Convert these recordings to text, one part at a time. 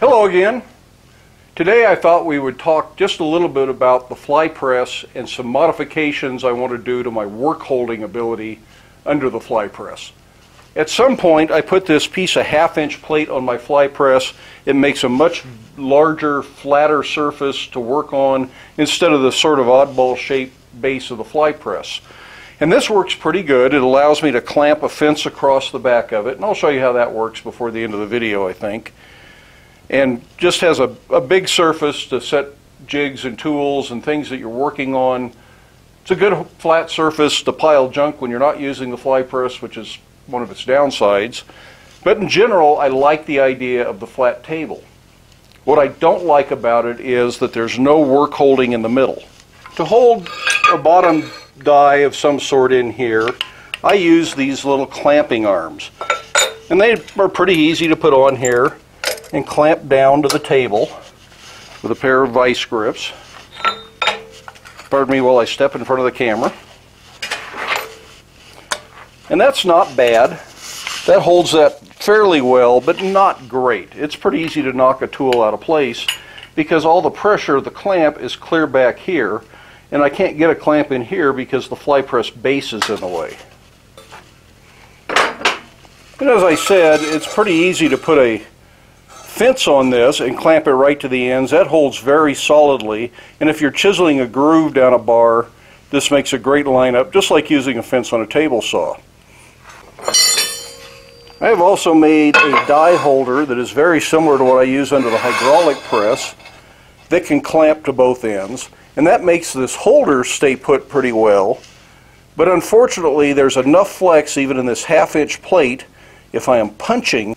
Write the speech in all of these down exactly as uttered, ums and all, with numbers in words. Hello again. Today I thought we would talk just a little bit about the fly press and some modifications I want to do to my work holding ability under the fly press. At some point I put this piece of half inch plate on my fly press. It makes a much larger, flatter surface to work on instead of the sort of oddball shaped base of the fly press. And this works pretty good. It allows me to clamp a fence across the back of it, and I'll show you how that works before the end of the video, I think. And just has a, a big surface to set jigs and tools and things that you're working on. It's a good flat surface to pile junk when you're not using the fly press, which is one of its downsides. But in general, I like the idea of the flat table. What I don't like about it is that there's no work holding in the middle. To hold a bottom die of some sort in here, I use these little clamping arms. And they are pretty easy to put on here and clamp down to the table with a pair of vice grips. Pardon me while I step in front of the camera. And that's not bad. That holds that fairly well, but not great. It's pretty easy to knock a tool out of place because all the pressure of the clamp is clear back here, and I can't get a clamp in here because the fly press base is in the way. And as I said, it's pretty easy to put a fence on this and clamp it right to the ends. That holds very solidly, and if you're chiseling a groove down a bar, this makes a great lineup, just like using a fence on a table saw. I have also made a die holder that is very similar to what I use under the hydraulic press that can clamp to both ends, and that makes this holder stay put pretty well. But unfortunately, there's enough flex even in this half inch plate, if I am punching,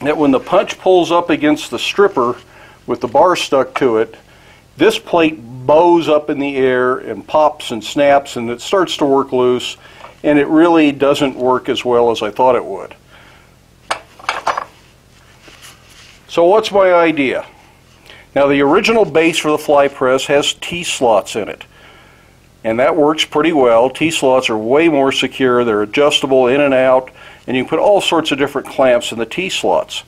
that when the punch pulls up against the stripper with the bar stuck to it, this plate bows up in the air and pops and snaps, and it starts to work loose, and it really doesn't work as well as I thought it would. So what's my idea? Now, the original base for the fly press has T-slots in it, and that works pretty well. T-slots are way more secure. They're adjustable in and out, and you can put all sorts of different clamps in the T-slots.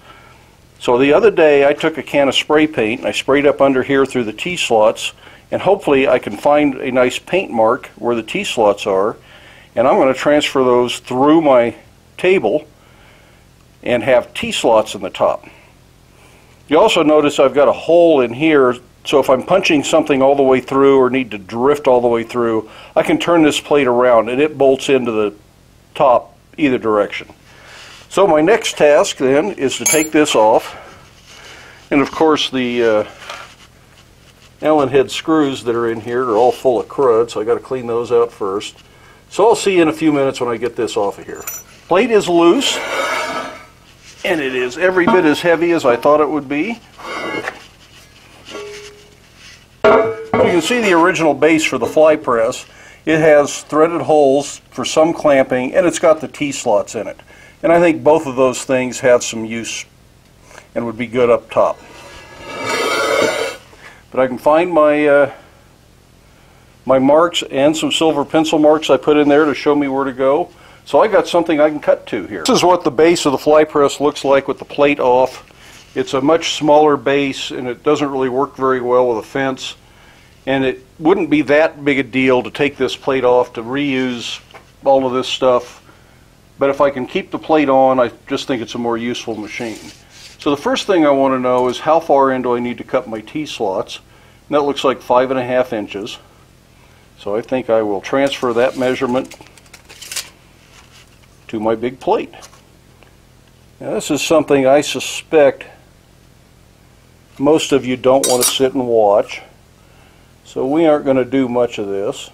So the other day I took a can of spray paint and I sprayed up under here through the T-slots, and hopefully I can find a nice paint mark where the T-slots are, and I'm going to transfer those through my table and have T-slots in the top. You also notice I've got a hole in here, so if I'm punching something all the way through or need to drift all the way through, I can turn this plate around and it bolts into the top either direction. So my next task then is to take this off, and of course the uh, Allen head screws that are in here are all full of crud, so I got to clean those out first. So I'll see you in a few minutes when I get this off of here. Plate is loose, and it is every bit as heavy as I thought it would be. You can see the original base for the fly press. It has threaded holes for some clamping, and it's got the T-slots in it. And I think both of those things have some use and would be good up top. But I can find my, uh, my marks and some silver pencil marks I put in there to show me where to go. So I got something I can cut to here. This is what the base of the fly press looks like with the plate off. It's a much smaller base, and it doesn't really work very well with a fence. And it wouldn't be that big a deal to take this plate off to reuse all of this stuff, but if I can keep the plate on, I just think it's a more useful machine. So the first thing I want to know is how far in do I need to cut my T-slots, and that looks like five and a half inches. So I think I will transfer that measurement to my big plate. Now, this is something I suspect most of you don't want to sit and watch. So we aren't going to do much of this.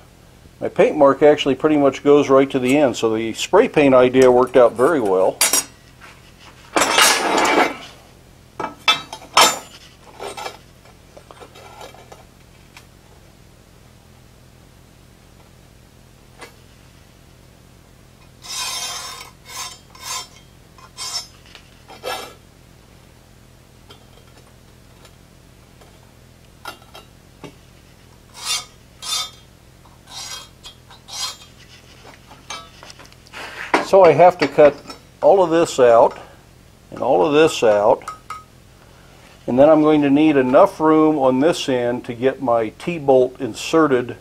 My paint mark actually pretty much goes right to the end, so the spray paint idea worked out very well. So I have to cut all of this out and all of this out And then I'm going to need enough room on this end to get my T-bolt inserted,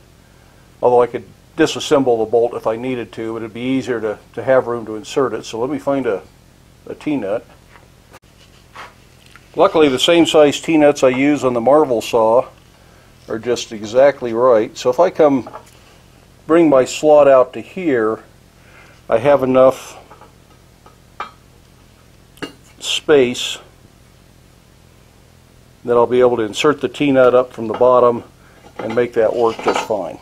although I could disassemble the bolt if I needed to, but it'd be easier to, to have room to insert it. So let me find a, a T-nut. Luckily, the same size T-nuts I use on the Marvel saw are just exactly right. So if I come bring my slot out to here, I have enough space that I'll be able to insert the T-nut up from the bottom and make that work just fine.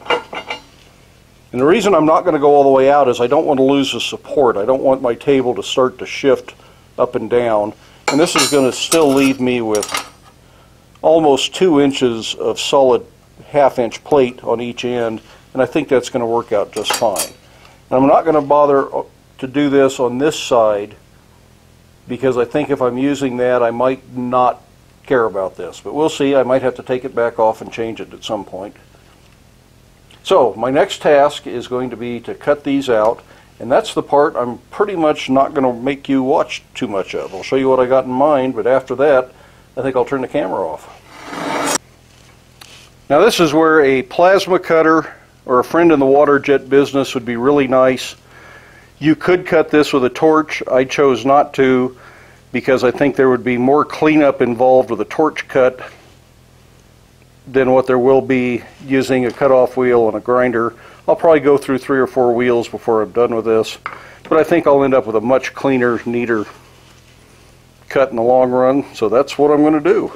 And the reason I'm not going to go all the way out is I don't want to lose the support. I don't want my table to start to shift up and down. And this is going to still leave me with almost two inches of solid half-inch plate on each end, and I think that's going to work out just fine. And I'm not going to bother to do this on this side because I think if I'm using that, I might not care about this. But we'll see. I might have to take it back off and change it at some point. So my next task is going to be to cut these out. And that's the part I'm pretty much not going to make you watch too much of. I'll show you what I got in mind, but after that, I think I'll turn the camera off. Now this is where a plasma cutter or a friend in the water jet business would be really nice. You could cut this with a torch. I chose not to because I think there would be more cleanup involved with a torch cut than what there will be using a cutoff wheel and a grinder. I'll probably go through three or four wheels before I'm done with this, but I think I'll end up with a much cleaner, neater cut in the long run, so that's what I'm going to do.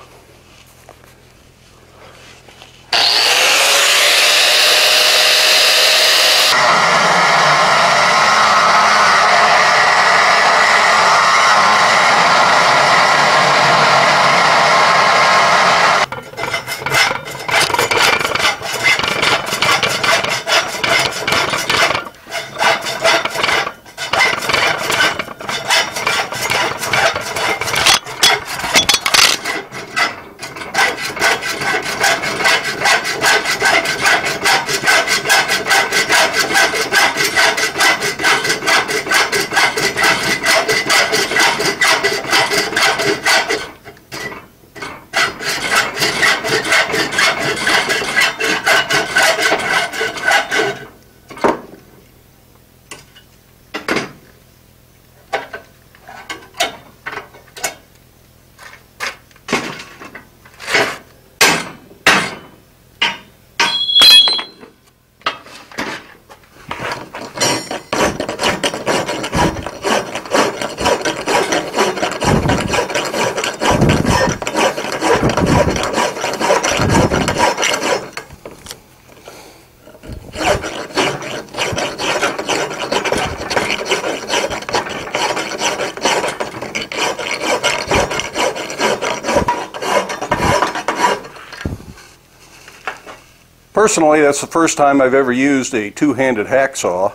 Personally, that's the first time I've ever used a two-handed hacksaw,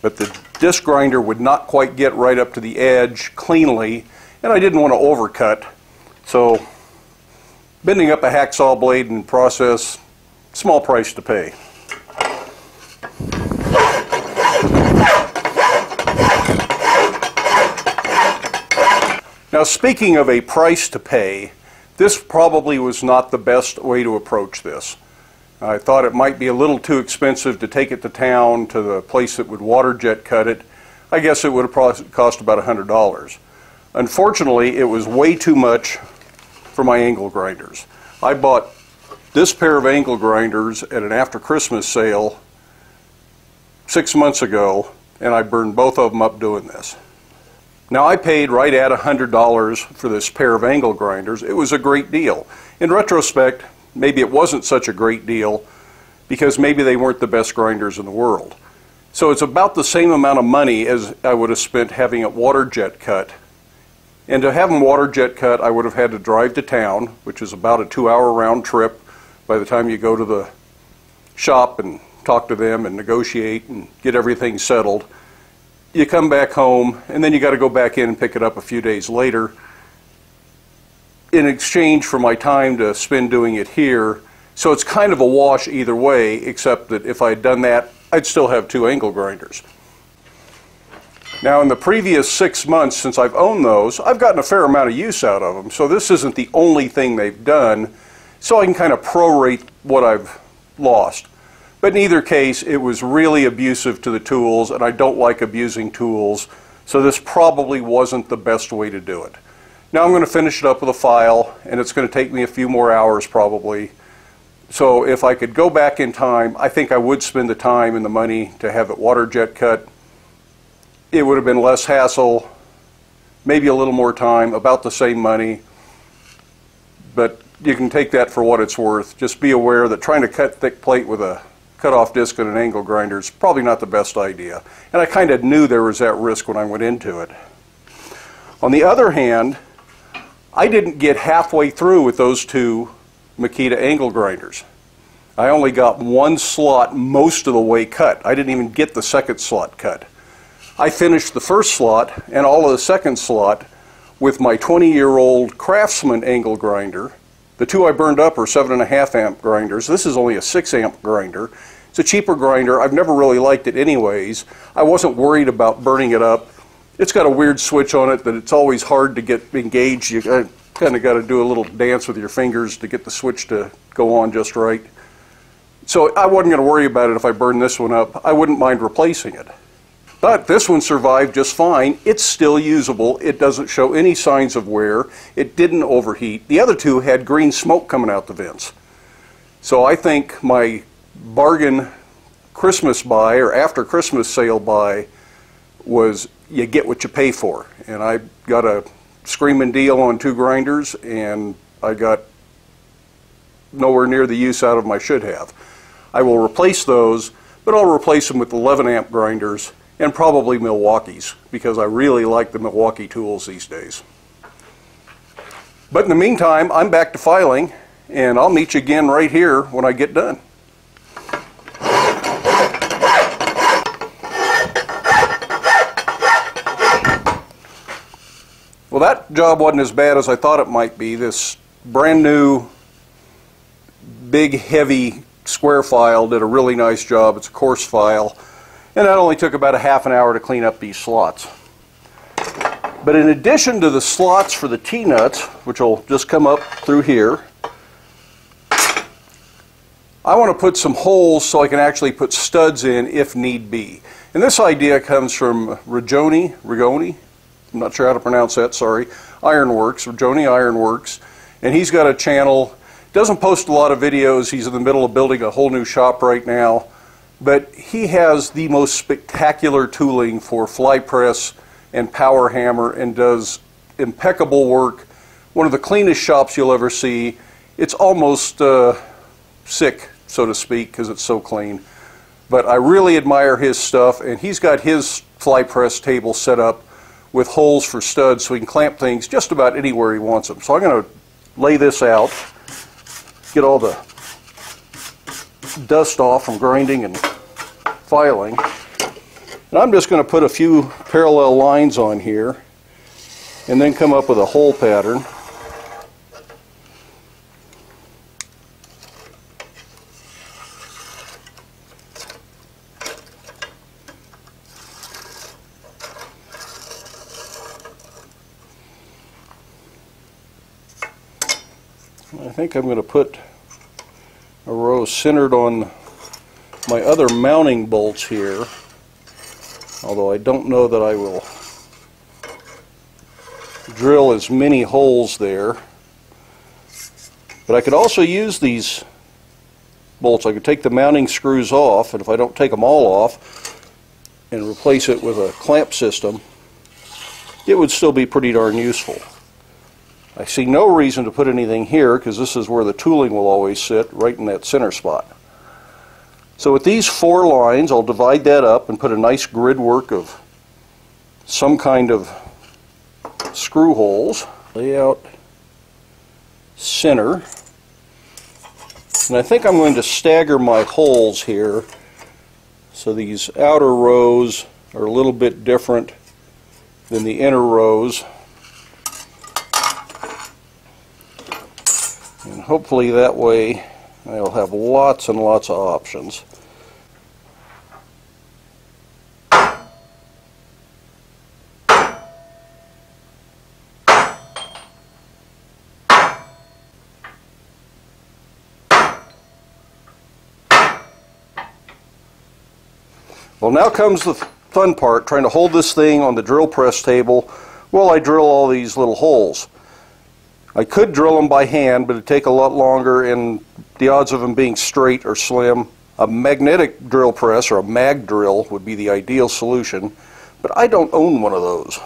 but the disc grinder would not quite get right up to the edge cleanly, and I didn't want to overcut, so bending up a hacksaw blade in the process, small price to pay. Now, speaking of a price to pay, this probably was not the best way to approach this. I thought it might be a little too expensive to take it to town to the place that would water jet cut it. I guess it would have probably cost about one hundred dollars. Unfortunately, it was way too much for my angle grinders. I bought this pair of angle grinders at an after Christmas sale six months ago, and I burned both of them up doing this. Now, I paid right at one hundred dollars for this pair of angle grinders. It was a great deal. In retrospect, maybe it wasn't such a great deal because maybe they weren't the best grinders in the world. So it's about the same amount of money as I would have spent having it water jet cut. And to have them water jet cut, I would have had to drive to town, which is about a two-hour round trip by the time you go to the shop and talk to them and negotiate and get everything settled. You come back home, and then you got to go back in and pick it up a few days later. In exchange for my time to spend doing it here, so it's kind of a wash either way, except that if I had done that, I'd still have two angle grinders. Now in the previous six months since I've owned those, I've gotten a fair amount of use out of them, so this isn't the only thing they've done, so I can kind of prorate what I've lost. But in either case, it was really abusive to the tools, and I don't like abusing tools, so this probably wasn't the best way to do it. Now I'm going to finish it up with a file, and it's going to take me a few more hours probably. So if I could go back in time, I think I would spend the time and the money to have it water jet cut. It would have been less hassle, maybe a little more time, about the same money. But you can take that for what it's worth. Just be aware that trying to cut thick plate with a cutoff disc and an angle grinder is probably not the best idea. And I kind of knew there was that risk when I went into it. On the other hand, I didn't get halfway through with those two Makita angle grinders. I only got one slot most of the way cut. I didn't even get the second slot cut. I finished the first slot and all of the second slot with my twenty year old Craftsman angle grinder. The two I burned up are seven and a half amp grinders. This is only a six amp grinder. It's a cheaper grinder. I've never really liked it anyways. I wasn't worried about burning it up. It's got a weird switch on it that it's always hard to get engaged. You kind of got to do a little dance with your fingers to get the switch to go on just right. So I wasn't going to worry about it if I burned this one up. I wouldn't mind replacing it. But this one survived just fine. It's still usable. It doesn't show any signs of wear. It didn't overheat. The other two had green smoke coming out the vents. So I think my bargain Christmas buy or after Christmas sale buy was you get what you pay for. And I got a screaming deal on two grinders, and I got nowhere near the use out of them I should have. I will replace those, but I'll replace them with eleven amp grinders and probably Milwaukees, because I really like the Milwaukee tools these days. But in the meantime, I'm back to filing, and I'll meet you again right here when I get done. Well, that job wasn't as bad as I thought it might be. This brand new, big, heavy square file did a really nice job. It's a coarse file. And that only took about a half an hour to clean up these slots. But in addition to the slots for the T-nuts, which will just come up through here, I want to put some holes so I can actually put studs in if need be. And this idea comes from Rigoni, Rigoni, I'm not sure how to pronounce that, sorry, Ironworks, Rigoni Ironworks, and he's got a channel, doesn't post a lot of videos, he's in the middle of building a whole new shop right now, but he has the most spectacular tooling for Flypress and power hammer and does impeccable work. One of the cleanest shops you'll ever see. It's almost uh, sick, so to speak, because it's so clean. But I really admire his stuff, and he's got his Flypress table set up with holes for studs so he can clamp things just about anywhere he wants them. So I'm going to lay this out, get all the dust off from grinding and filing. And I'm just going to put a few parallel lines on here and then come up with a hole pattern. I think I'm going to put a row centered on my other mounting bolts here, although I don't know that I will drill as many holes there. But I could also use these bolts. I could take the mounting screws off, and if I don't take them all off and replace it with a clamp system, it would still be pretty darn useful. I see no reason to put anything here because this is where the tooling will always sit, right in that center spot. So with these four lines, I'll divide that up and put a nice grid work of some kind of screw holes. Lay out center. And I think I'm going to stagger my holes here so these outer rows are a little bit different than the inner rows. And hopefully that way I'll have lots and lots of options. Well, now comes the fun part, trying to hold this thing on the drill press table while I drill all these little holes. I could drill them by hand, but it'd take a lot longer, and the odds of them being straight are slim. A magnetic drill press or a mag drill would be the ideal solution, but I don't own one of those.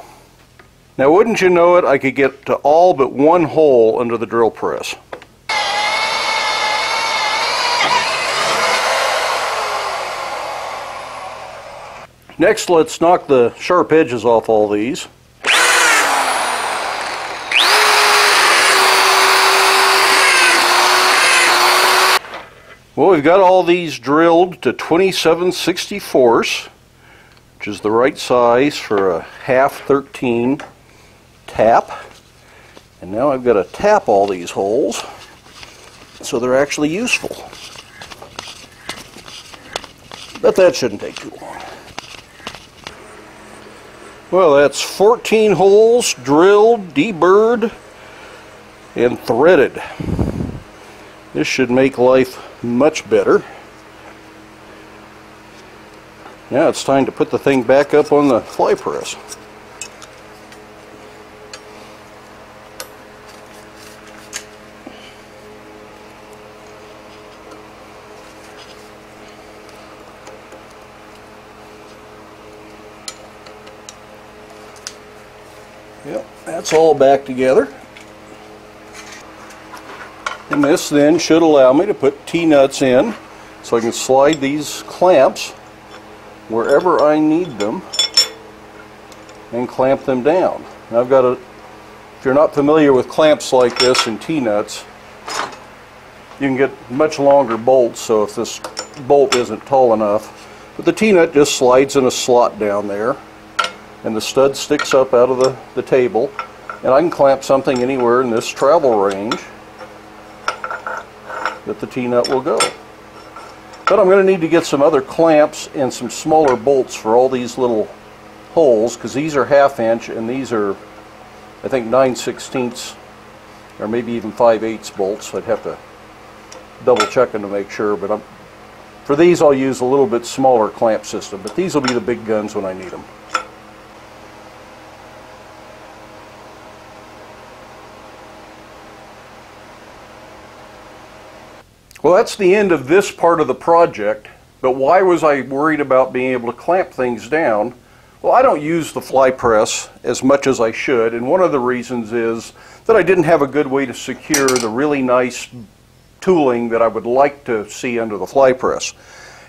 Now, wouldn't you know it, I could get to all but one hole under the drill press. Next, let's knock the sharp edges off all these. Well, we've got all these drilled to twenty-seven sixty-fourths, which is the right size for a half thirteen tap. And now I've got to tap all these holes so they're actually useful. But that shouldn't take too long. Well, that's fourteen holes drilled, deburred, and threaded. This should make life much better. Now it's time to put the thing back up on the fly press. Yep, that's all back together. And this then should allow me to put T-nuts in so I can slide these clamps wherever I need them and clamp them down. And I've got a, if you're not familiar with clamps like this and T-nuts, you can get much longer bolts, so if this bolt isn't tall enough, but the T-nut just slides in a slot down there and the stud sticks up out of the, the table, and I can clamp something anywhere in this travel range that the T-nut will go. But I'm going to need to get some other clamps and some smaller bolts for all these little holes, because these are half inch and these are, I think, nine sixteenths or maybe even five eighths bolts. I'd have to double check them to make sure, but I'm, for these I'll use a little bit smaller clamp system, but these will be the big guns when I need them. Well, that's the end of this part of the project, but why was I worried about being able to clamp things down? Well, I don't use the fly press as much as I should, and one of the reasons is that I didn't have a good way to secure the really nice tooling that I would like to see under the fly press.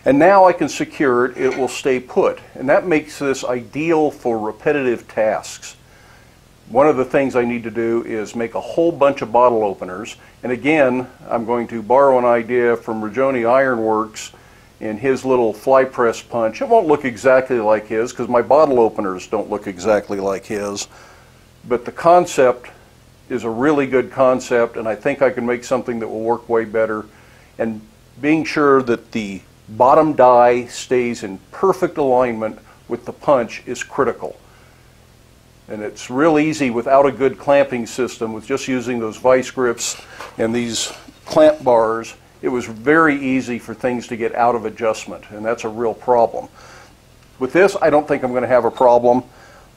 And now I can secure it, it will stay put, and that makes this ideal for repetitive tasks. One of the things I need to do is make a whole bunch of bottle openers, and again I'm going to borrow an idea from Rigoni Ironworks and his little fly press punch. It won't look exactly like his because my bottle openers don't look exactly like his, but the concept is a really good concept, and I think I can make something that will work way better, and being sure that the bottom die stays in perfect alignment with the punch is critical. And it's real easy without a good clamping system, with just using those vice grips and these clamp bars. It was very easy for things to get out of adjustment, and that's a real problem. With this, I don't think I'm going to have a problem.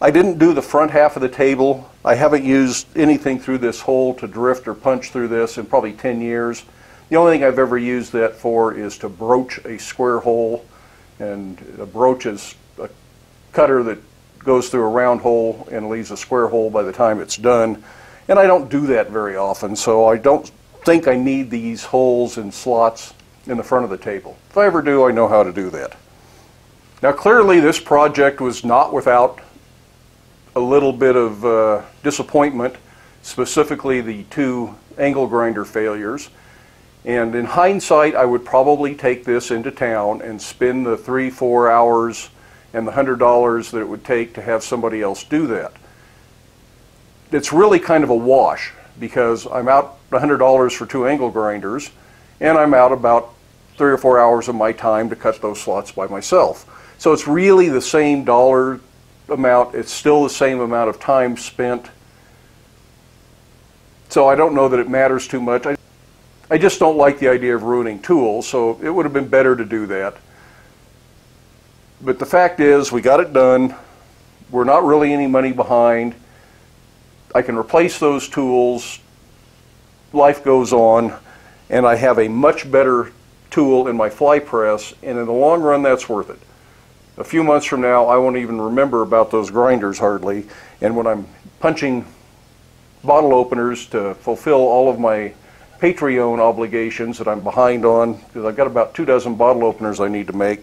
I didn't do the front half of the table. I haven't used anything through this hole to drift or punch through this in probably ten years. The only thing I've ever used that for is to broach a square hole, and a broach is a cutter that goes through a round hole and leaves a square hole by the time it's done, and I don't do that very often, so I don't think I need these holes and slots in the front of the table. If I ever do, I know how to do that. Now, clearly this project was not without a little bit of uh, disappointment, specifically the two angle grinder failures, and in hindsight I would probably take this into town and spend the three four hours and the one hundred dollars that it would take to have somebody else do that. It's really kind of a wash, because I'm out one hundred dollars for two angle grinders, and I'm out about three or four hours of my time to cut those slots by myself. So it's really the same dollar amount, it's still the same amount of time spent. So I don't know that it matters too much. I, I just don't like the idea of ruining tools, so it would have been better to do that. But the fact is, we got it done. We're not really any money behind. I can replace those tools. Life goes on, and I have a much better tool in my fly press, and in the long run, that's worth it. A few months from now, I won't even remember about those grinders hardly, and when I'm punching bottle openers to fulfill all of my Patreon obligations that I'm behind on, because I've got about two dozen bottle openers I need to make,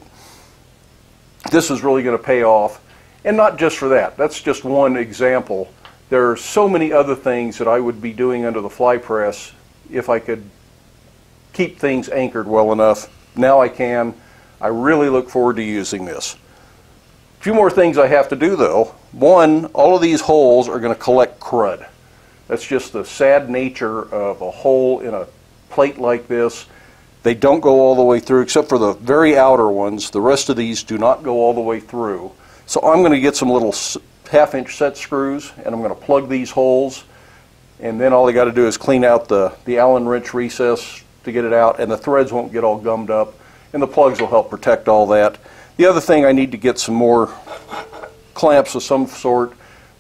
this is really going to pay off. And not just for that. That's just one example. There are so many other things that I would be doing under the fly press if I could keep things anchored well enough. Now I can. I really look forward to using this. A few more things I have to do though. One, all of these holes are going to collect crud. That's just the sad nature of a hole in a plate like this. They don't go all the way through except for the very outer ones. The rest of these do not go all the way through. So I'm going to get some little half inch set screws and I'm going to plug these holes, and then all I got to do is clean out the, the Allen wrench recess to get it out, and the threads won't get all gummed up, and the plugs will help protect all that. The other thing, I need to get some more clamps of some sort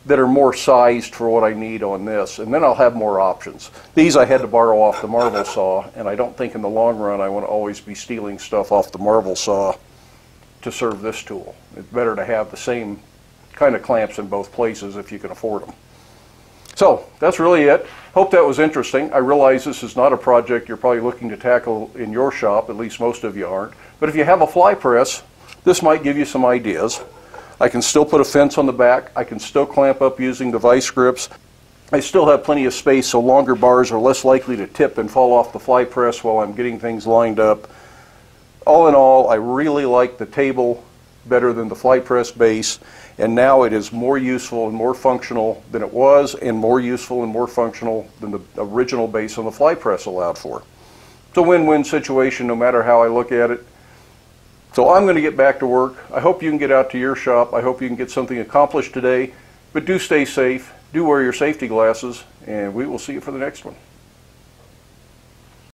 that are more sized for what I need on this, and then I'll have more options. These I had to borrow off the Marvel saw, and I don't think in the long run I want to always be stealing stuff off the Marvel saw to serve this tool. It's better to have the same kind of clamps in both places if you can afford them. So that's really it. Hope that was interesting. I realize this is not a project you're probably looking to tackle in your shop, at least most of you aren't, but if you have a fly press, this might give you some ideas. I can still put a fence on the back. I can still clamp up using the vice grips. I still have plenty of space, so longer bars are less likely to tip and fall off the fly press while I'm getting things lined up. All in all, I really like the table better than the fly press base, and now it is more useful and more functional than it was, and more useful and more functional than the original base on the fly press allowed for. It's a win-win situation no matter how I look at it. So I'm going to get back to work. I hope you can get out to your shop. I hope you can get something accomplished today. But do stay safe. Do wear your safety glasses. And we will see you for the next one.